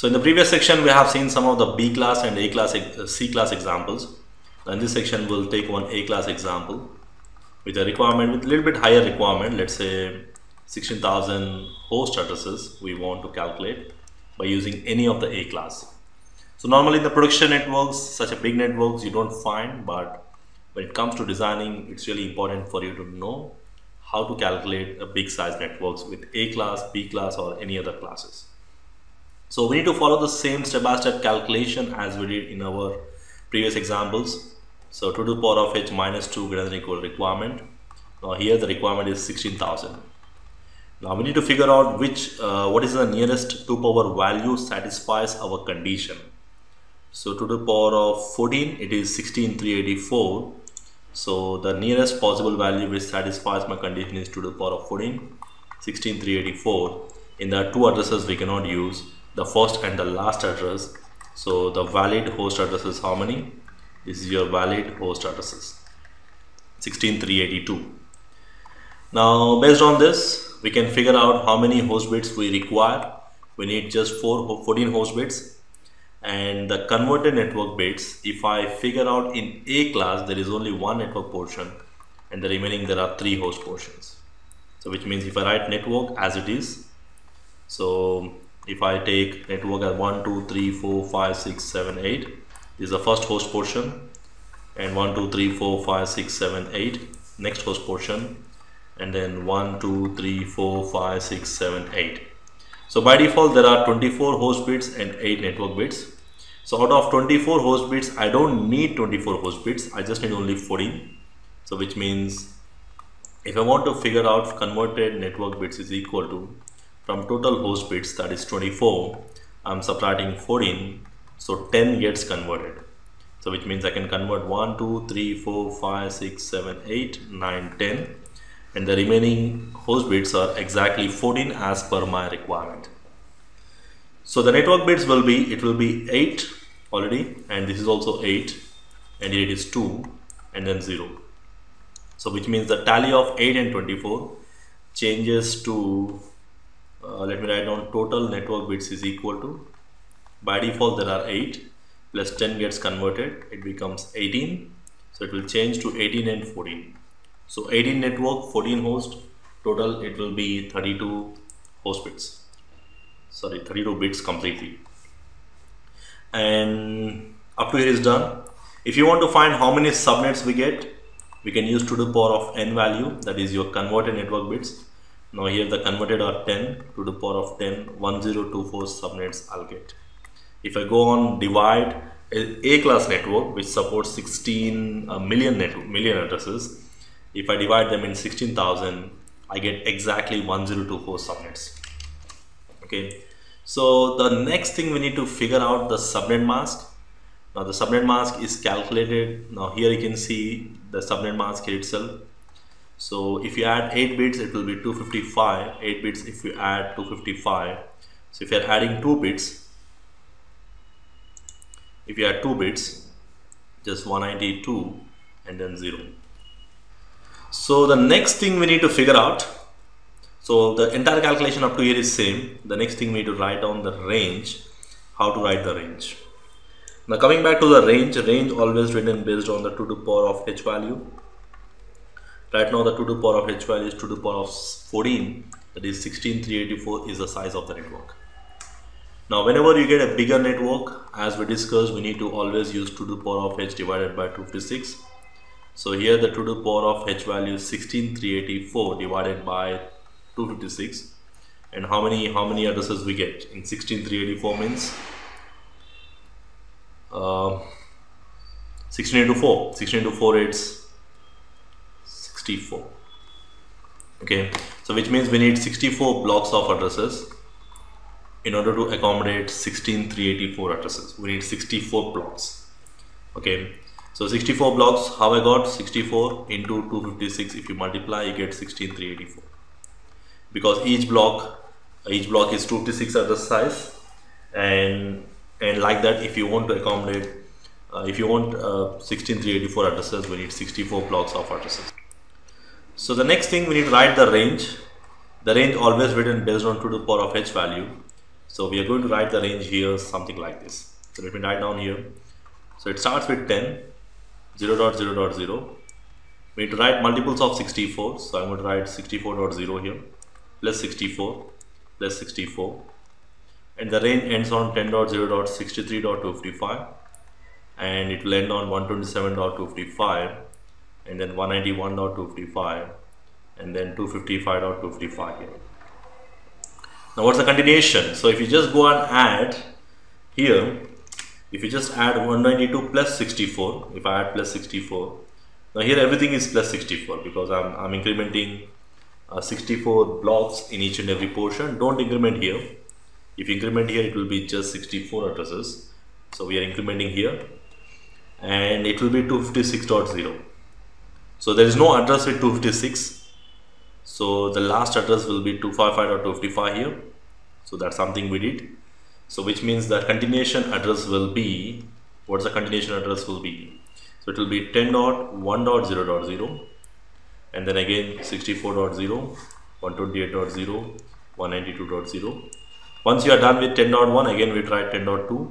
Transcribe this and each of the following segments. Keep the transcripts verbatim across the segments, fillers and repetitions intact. So in the previous section we have seen some of the B class and A class, C class examples. In this section we'll take one A class example with a requirement, with a little bit higher requirement. Let's say sixteen thousand host addresses we want to calculate by using any of the A class. So normally in the production networks, such a big networks, you don't find, but when it comes to designing, it's really important for you to know how to calculate a big size networks with A class, B class, or any other classes. So we need to follow the same step-by-step calculation as we did in our previous examples. So two to the power of h minus two greater than or equal requirement. Now here the requirement is sixteen thousand. Now we need to figure out which uh, what is the nearest two power value satisfies our condition. So to the power of fourteen, it is sixteen thousand three hundred eighty-four. So the nearest possible value which satisfies my condition is two to the power of fourteen, sixteen thousand three hundred eighty-four. In the two addresses we cannot use, the first and the last address. So the valid host addresses, how many? This is your valid host addresses, sixteen thousand three hundred eighty-two. Now based on this, we can figure out how many host bits we require. We need just four, fourteen host bits. And the converted network bits, if I figure out in A class, there is only one network portion and the remaining there are three host portions. So which means if I write network as it is, so if I take network as one, two, three, four, five, six, seven, eight, this is the first host portion, and one, two, three, four, five, six, seven, eight, next host portion, and then one, two, three, four, five, six, seven, eight. So by default there are twenty-four host bits and eight network bits. So out of twenty-four host bits, I don't need twenty-four host bits, I just need only fourteen. So which means if I want to figure out converted network bits is equal to, from total host bits, that is twenty-four, I'm subtracting fourteen, so ten gets converted. So which means I can convert one, two, three, four, five, six, seven, eight, nine, ten. And the remaining host bits are exactly fourteen as per my requirement. So the network bits will be, it will be eight already, and this is also eight, and it is two, and then zero. So which means the tally of eight and twenty-four changes to, uh, let me write down, total network bits is equal to, by default there are eight plus ten gets converted, it becomes eighteen. So it will change to eighteen and fourteen. So eighteen network, fourteen host, total it will be thirty-two host bits, sorry, thirty-two bits completely. And up to here is done. If you want to find how many subnets we get, we can use two to the power of n value, that is your converted network bits. Now here the converted are ten, to the power of ten, one thousand twenty-four subnets I'll get. If I go on divide A class network, which supports sixteen million addresses, if I divide them in sixteen thousand, I get exactly one thousand twenty-four subnets. Okay, so the next thing we need to figure out the subnet mask. Now the subnet mask is calculated. Now here you can see the subnet mask here itself. So if you add eight bits, it will be two hundred fifty-five. eight bits if you add two hundred fifty-five. So if you are adding two bits, if you add two bits, just one hundred ninety-two and then zero. So the next thing we need to figure out, so the entire calculation up to here is same. The next thing we need to write down the range, how to write the range. Now coming back to the range, range always written based on the two to the power of h value. Right now the two to the power of h value is two to the power of fourteen, that is sixteen thousand three hundred eighty-four is the size of the network. Now whenever you get a bigger network, as we discussed, we need to always use two to the power of h divided by two hundred fifty-six. So here the two to the power of h value is sixteen thousand three hundred eighty-four divided by two hundred fifty-six, and how many how many addresses we get in sixteen thousand three hundred eighty-four means uh, sixteen into four. sixteen into four is sixty-four. Okay, so which means we need sixty-four blocks of addresses in order to accommodate sixteen thousand three hundred eighty-four addresses. We need sixty-four blocks. Okay. So sixty-four blocks, how I got sixty-four into two hundred fifty-six, if you multiply you get sixteen thousand three hundred eighty-four, because each block each block is two hundred fifty-six address size, and and like that, if you want to accommodate uh, if you want uh, sixteen thousand three hundred eighty-four addresses, we need sixty-four blocks of addresses. So the next thing we need to write the range. The range always written based on two to the power of h value. So we are going to write the range here something like this. So let me write down here. So it starts with ten, zero dot zero dot zero. We need to write multiples of sixty-four. So I'm going to write sixty-four dot zero here, plus sixty-four, plus sixty-four. And the range ends on ten dot zero dot sixty-three dot two fifty-five. And it will end on one twenty-seven dot two fifty-five. And then one ninety-one dot two fifty-five. And then two fifty-five dot two fifty-five here. Now what's the continuation? So if you just go and add here, if you just add one ninety-two plus sixty-four, if I add plus sixty-four, now here everything is plus sixty-four because I'm, I'm incrementing uh, sixty-four blocks in each and every portion. Don't increment here. If you increment here, it will be just sixty-four addresses. So we are incrementing here and it will be two fifty-six dot zero. So there is no address with two fifty-six. So the last address will be two fifty-five dot two fifty-five here. So that's something we did. So which means that continuation address will be, what's the continuation address will be? So it will be ten dot one dot zero dot zero, and then again sixty-four dot zero, one twenty-eight dot zero, one ninety-two dot zero. Once you are done with ten dot one, again we try ten dot two,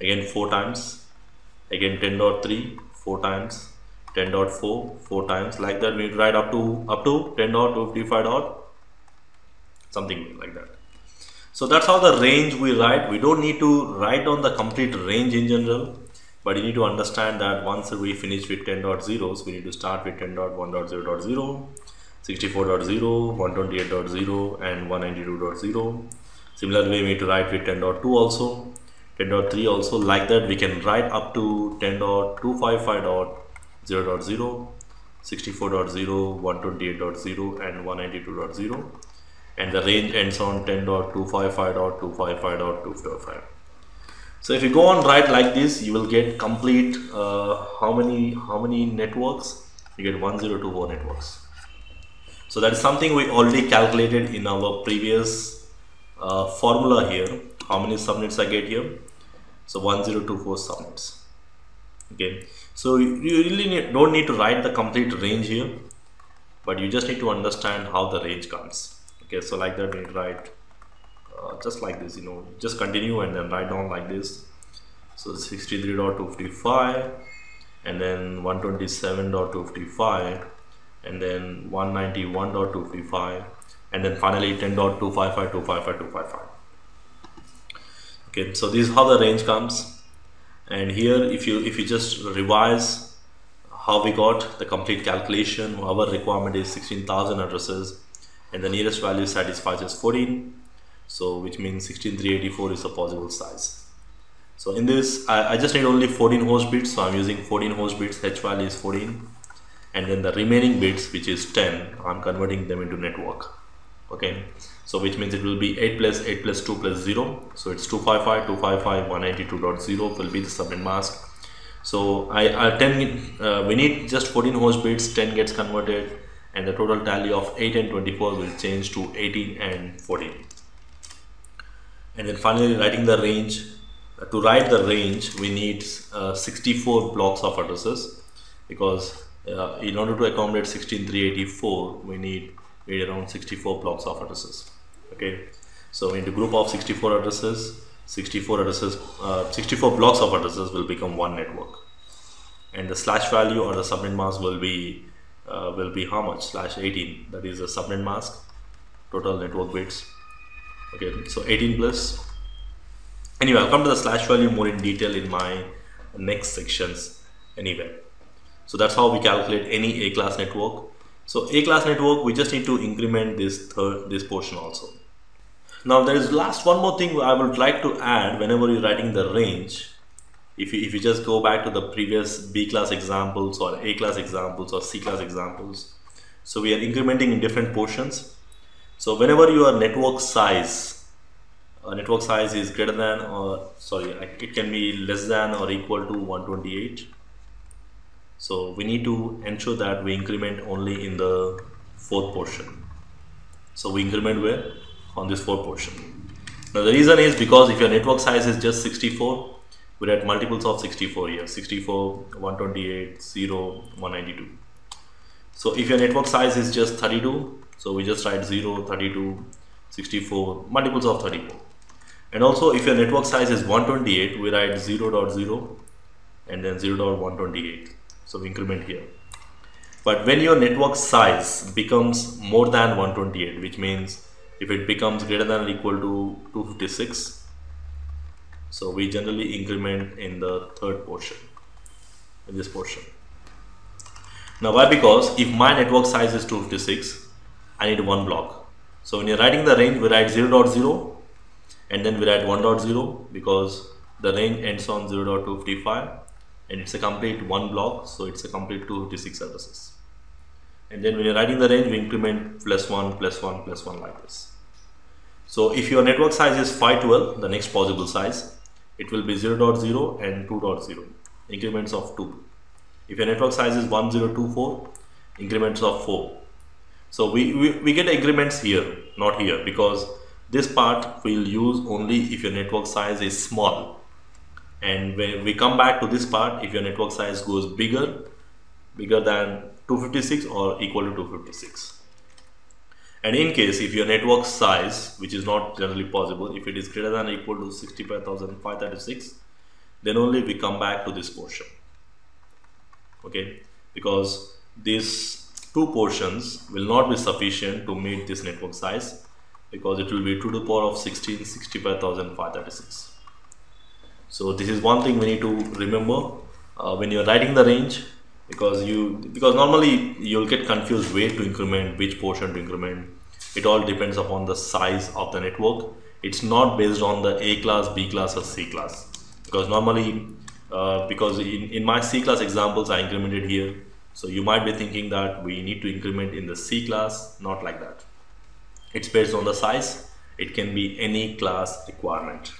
again four times, again ten dot three, four times, ten dot four, four times, like that. We need to write up to up to ten dot two fifty-five dot something like that. So that's how the range we write. We don't need to write on the complete range in general, but you need to understand that once we finish with ten dot zeros, we need to start with ten dot one dot zero dot zero, sixty-four dot zero, one twenty-eight dot zero, and one ninety-two dot zero. Similar way, we need to write with ten dot two also, ten dot three also, like that. We can write up to ten dot two fifty-five dot zero dot zero, sixty-four dot zero, one twenty-eight dot zero, and one ninety-two dot zero, and the range ends on ten dot two fifty-five dot two fifty-five dot two fifty-five. So if you go on right like this, you will get complete uh, how many how many networks? You get one thousand twenty-four networks. So that is something we already calculated in our previous uh, formula here. How many subnets I get here? So one thousand twenty-four subnets. Okay, so you really need, don't need to write the complete range here, but you just need to understand how the range comes. Okay, so like that we need to write uh, just like this, you know, just continue and then write down like this. So sixty-three dot two fifty-five, and then one twenty-seven dot two fifty-five, and then one ninety-one dot two fifty-five, and then finally ten dot two fifty-five dot two fifty-five dot two fifty-five. Okay, so this is how the range comes. And here, if you if you just revise how we got the complete calculation, our requirement is sixteen thousand addresses, and the nearest value satisfies is fourteen. So which means sixteen thousand three hundred eighty-four is a possible size. So in this, I, I just need only fourteen host bits, so I'm using fourteen host bits. H value is fourteen, and then the remaining bits, which is ten, I'm converting them into network. Okay, so which means it will be eight plus eight plus two plus zero, so it's two fifty-five, two fifty-five, one ninety-two dot zero will be the subnet mask. So I, I ten, uh, we need just fourteen host bits, ten gets converted, and the total tally of eight and twenty-four will change to eighteen and fourteen. And then finally writing the range, uh, to write the range we need uh, sixty-four blocks of addresses, because uh, in order to accommodate sixteen thousand three hundred eighty-four we need We need around sixty-four blocks of addresses. Okay, so in the group of sixty-four addresses, sixty-four addresses, uh, sixty-four blocks of addresses will become one network. And the slash value or the subnet mask will be uh, will be how much? Slash eighteen. That is the subnet mask. Total network bits. Okay, so eighteen plus. Anyway, I'll come to the slash value more in detail in my next sections. Anyway, so that's how we calculate any A-class network. So A-class network, we just need to increment this third, this portion also. Now there is last one more thing I would like to add whenever you're writing the range. If you, if you just go back to the previous B-class examples or A-class examples or C-class examples. So we are incrementing in different portions. So whenever your network size, uh, network size is greater than or sorry, it can be less than or equal to one twenty-eight. So we need to ensure that we increment only in the fourth portion. So we increment where? On this fourth portion. Now the reason is because if your network size is just sixty-four, we're at multiples of sixty-four here. sixty-four, one twenty-eight, zero, one ninety-two. So if your network size is just thirty-two, so we just write zero, thirty-two, sixty-four, multiples of thirty-four. And also, if your network size is one twenty-eight, we write zero dot zero and then zero dot one twenty-eight. So we increment here. But when your network size becomes more than one twenty-eight, which means if it becomes greater than or equal to two fifty-six, so we generally increment in the third portion, in this portion. Now why? Because if my network size is two fifty-six, I need one block. So when you're writing the range, we write zero dot zero and then we write one dot zero, because the range ends on zero dot two fifty-five and it's a complete one block, so it's a complete two fifty-six addresses. And then when you're writing the range, we increment plus one, plus one, plus one like this. So if your network size is five twelve, the next possible size, it will be zero dot zero and two dot zero, increments of two. If your network size is one zero two four, increments of four. So we, we, we get increments here, not here, because this part we'll use only if your network size is small. And when we come back to this part, if your network size goes bigger, bigger than two fifty-six or equal to two fifty-six. And in case if your network size, which is not generally possible, if it is greater than or equal to sixty-five thousand five hundred thirty-six, then only we come back to this portion. Okay, because these two portions will not be sufficient to meet this network size, because it will be two to the power of sixteen, sixty-five thousand five hundred thirty-six. So this is one thing we need to remember uh, when you're writing the range, because you because normally you'll get confused where to increment, which portion to increment. It all depends upon the size of the network. It's not based on the A class, B class or C class, because normally Uh, because in, in my C class examples I incremented here, so you might be thinking that we need to increment in the C class. Not like that. It's based on the size. It can be any class requirement.